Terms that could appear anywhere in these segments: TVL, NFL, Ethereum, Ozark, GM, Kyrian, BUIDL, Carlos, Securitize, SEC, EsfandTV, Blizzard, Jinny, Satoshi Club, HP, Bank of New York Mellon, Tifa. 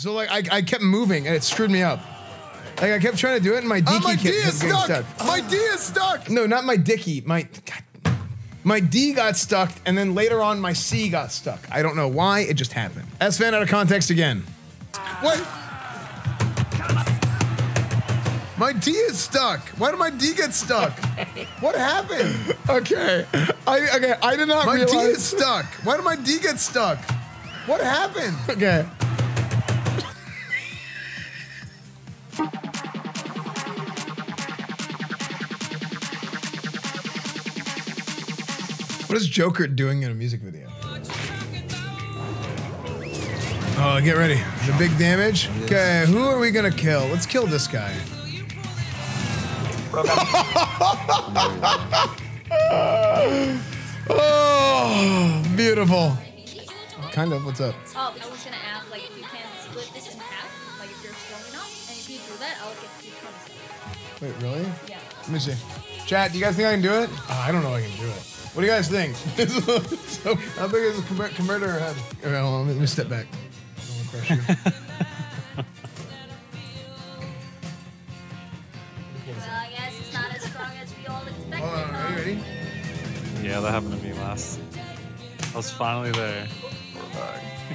So like I kept moving and it screwed me up. Like I kept trying to do it and my D key kept getting stuck. My D is stuck. No, not my dicky. My D got stuck and then later on my C got stuck. I don't know why, it just happened. EsfandTV out of context again. What? My D is stuck. Why did my D get stuck? What happened? Okay. I did not realize. My D is stuck. Why did my D get stuck? What happened? Okay. What is Joker doing in a music video? Oh, get ready. The big damage. Okay, who are we gonna kill? Let's kill this guy. Oh, beautiful. Kind of, what's up? Oh, I was gonna ask, like, if you can split this in half, like, if you're strong enough, and if you do that, I'll get two comes. Wait, really? Yeah. Let me see. Chat, do you guys think I can do it? I don't know if I can do it. What do you guys think? So, how big is the converter head? Okay, hold on, let me step back. I don't want to crush you. Yeah, that happened to me last. I was finally there.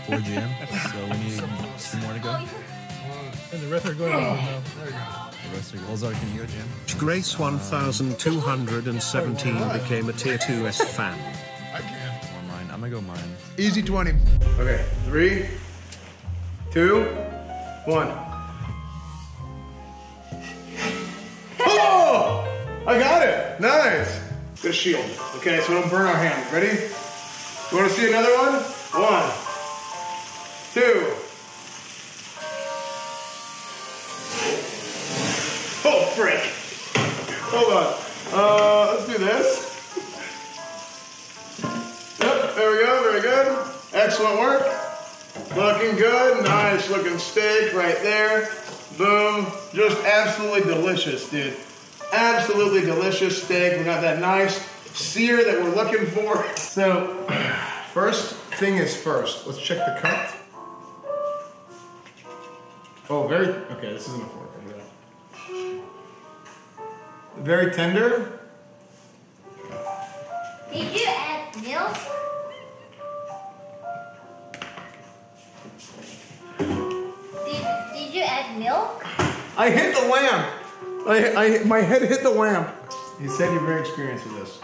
4 GM, so we need some more to go. And the rest are going over now. There you go. The rest are going. Ozark, can you go, GM? Grace 1217 became a tier 2 S fan. I can't. Or mine. I'm gonna go mine. Easy 20. Okay, 3, 2, 1. Oh! I got it! Nice! Good shield. Okay, so don't burn our hand. Ready? You want to see another one? 1, 2. Oh, frick. Hold on. Let's do this. Yep, there we go. Very good. Excellent work. Looking good. Nice looking steak right there. Boom. Just absolutely delicious, dude. Absolutely delicious steak. We got that nice sear that we're looking for. So, first thing is first. Let's check the cut. Oh, very, okay, this isn't a fork. Very tender. Did you add milk? Did you add milk? I hit the lamp. My head hit the lamp. You said you're very experienced with this.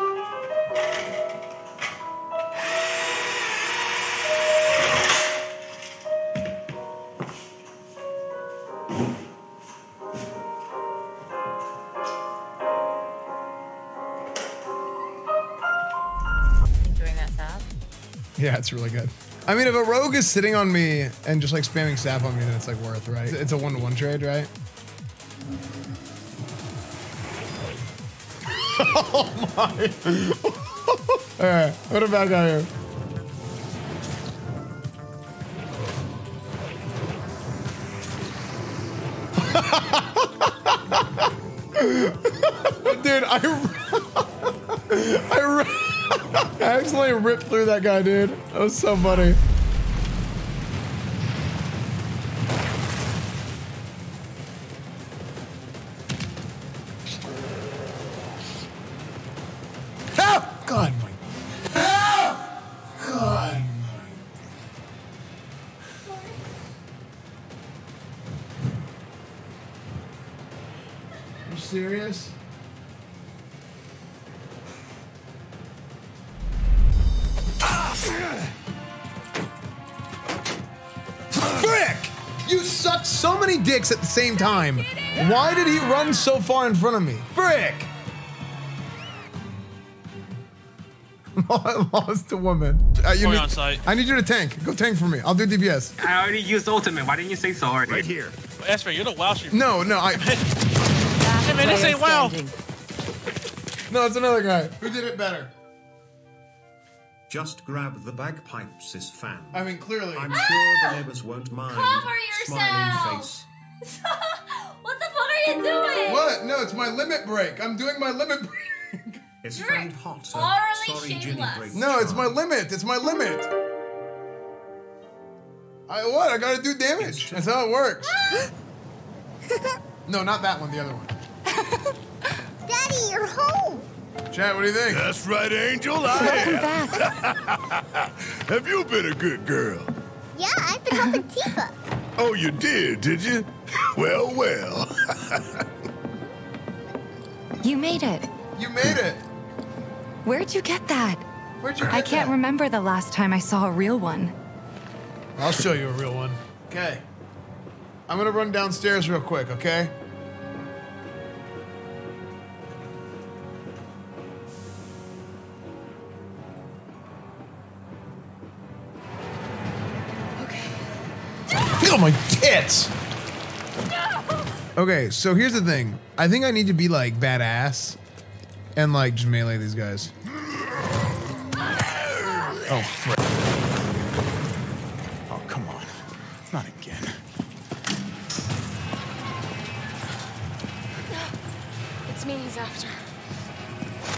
Doing that sap? Yeah, it's really good. I mean, if a rogue is sitting on me and just like spamming sap on me, then it's like worth, right? It's a 1-to-1 trade, right? Oh my! Alright, what about down here? Dude, I accidentally ripped through that guy, dude. That was so funny. Serious? Frick! You sucked so many dicks at the same time. Why did he run so far in front of me? Frick! I lost a woman. I need you to tank. Go tank for me. I'll do DPS. I already used ultimate. Why didn't you say so already? Right here. Esfand, you're the WoW streamer. No, man, this ain't WoW. No, it's another guy. Who did it better? Just grab the bagpipes, is fan. I mean, clearly. I'm sure the neighbors won't mind. Cover yourself. Smiling face. What the fuck are you doing? What? No, it's my limit break. I'm doing my limit break. It's friend hot. Sorry, Jinny break. No, it's my limit. It's my limit. I gotta do damage. That's how it works. No, not that one, the other one. Daddy, you're home. Chat, what do you think? That's right, Angel. Welcome back. Have you been a good girl? Yeah, I've been helping Tifa. Oh, you did you? Well, well. You made it. You made it. Where'd you get that? I can't remember the last time I saw a real one. I'll show you a real one. Okay. I'm gonna run downstairs real quick, okay? Oh, my tits! No! Okay, so here's the thing. I think I need to be, like, badass. And, like, just melee these guys. Oh, frick. Oh, come on. Not again. No. It's me he's after.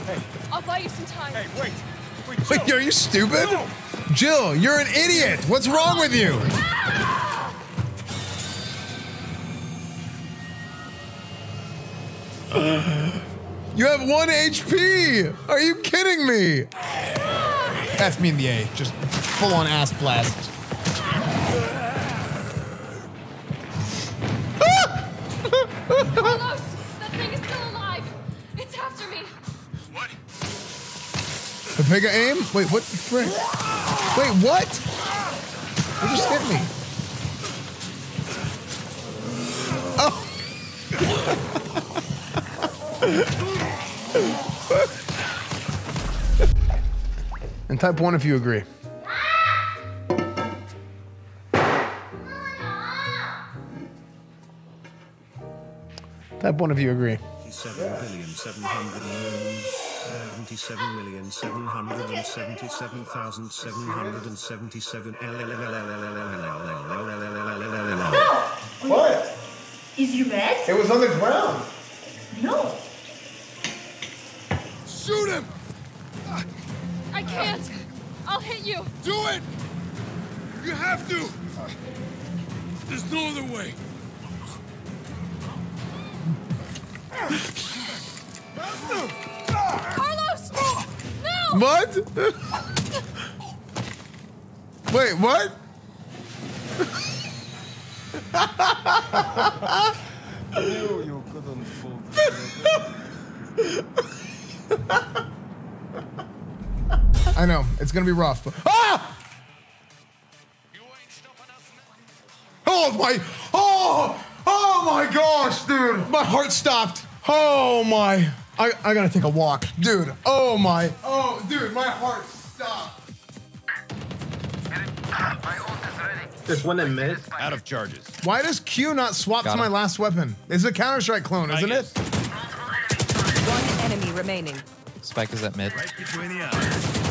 Hey. I'll buy you some time. Hey, wait. Wait, are you stupid? No. Jill, you're an idiot! What's wrong with you? You have 1 HP! Are you kidding me? F me in the A. Just full on ass blast. Carlos, that thing is still alive. It's after me. What? The pig aim? Wait, what the frick? Wait, what? It just hit me. Oh! And type 1 if you agree. Type 1 if you agree. 7,777,777,777 No! What? Is you mad? It was on the ground. No. Shoot him! I can't. I'll hit you. Do it! You have to! There's no other way. Carlos! No! What? Wait, what? I knew you couldn't fool me. I know, it's gonna be rough, but ah! Oh my gosh, dude! My heart stopped. Oh my, I gotta take a walk, dude. Oh my, oh dude, my heart stopped. There's one in mid. Out of charges. Why does Q not swap to my last weapon? It's a Counter-Strike clone, isn't it? One enemy remaining. Spike is at mid. Right between the eyes.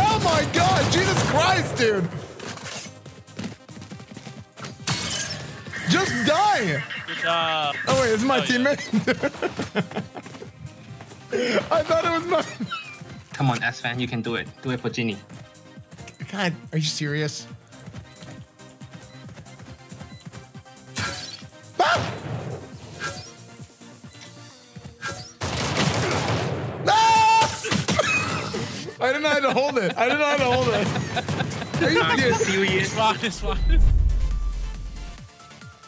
Oh my god, Jesus Christ, dude! Just die! Good job. Oh wait, it's my teammate. Yeah. I thought it was mine. Come on, EsfandTV, you can do it. Do it for Jinny. God, are you serious? I didn't know how to hold it. I didn't know how to hold it. Are you serious?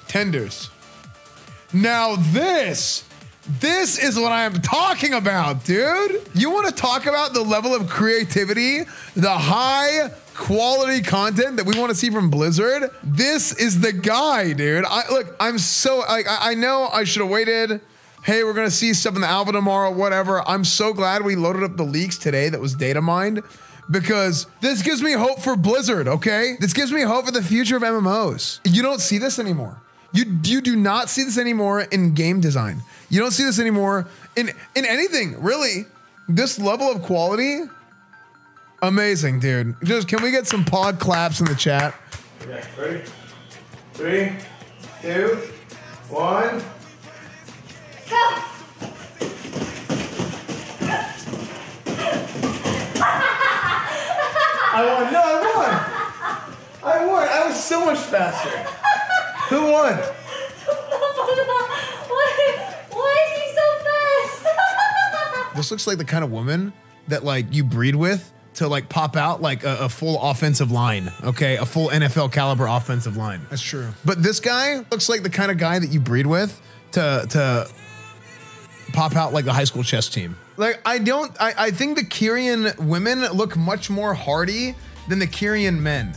Tenders. Now this is what I am talking about, dude. You want to talk about the level of creativity, the high quality content that we want to see from Blizzard? This is the guy, dude. Look, I'm so, like, I know I should have waited. Hey, we're gonna see stuff in the alpha tomorrow, whatever. I'm so glad we loaded up the leaks today that was data mined, because this gives me hope for Blizzard, okay? This gives me hope for the future of MMOs. You don't see this anymore. You do not see this anymore in game design. You don't see this anymore in anything, really. This level of quality, amazing, dude. Just, can we get some pod claps in the chat? Okay, ready? 3, 2, 1. I won! No, I won! I won! I much faster. Who won? Why is he so fast? This looks like the kind of woman that like you breed with to like pop out like a full offensive line, okay? A full NFL caliber offensive line. That's true. But this guy looks like the kind of guy that you breed with to pop out like the high school chess team. Like I think the Kyrian women look much more hardy than the Kyrian men.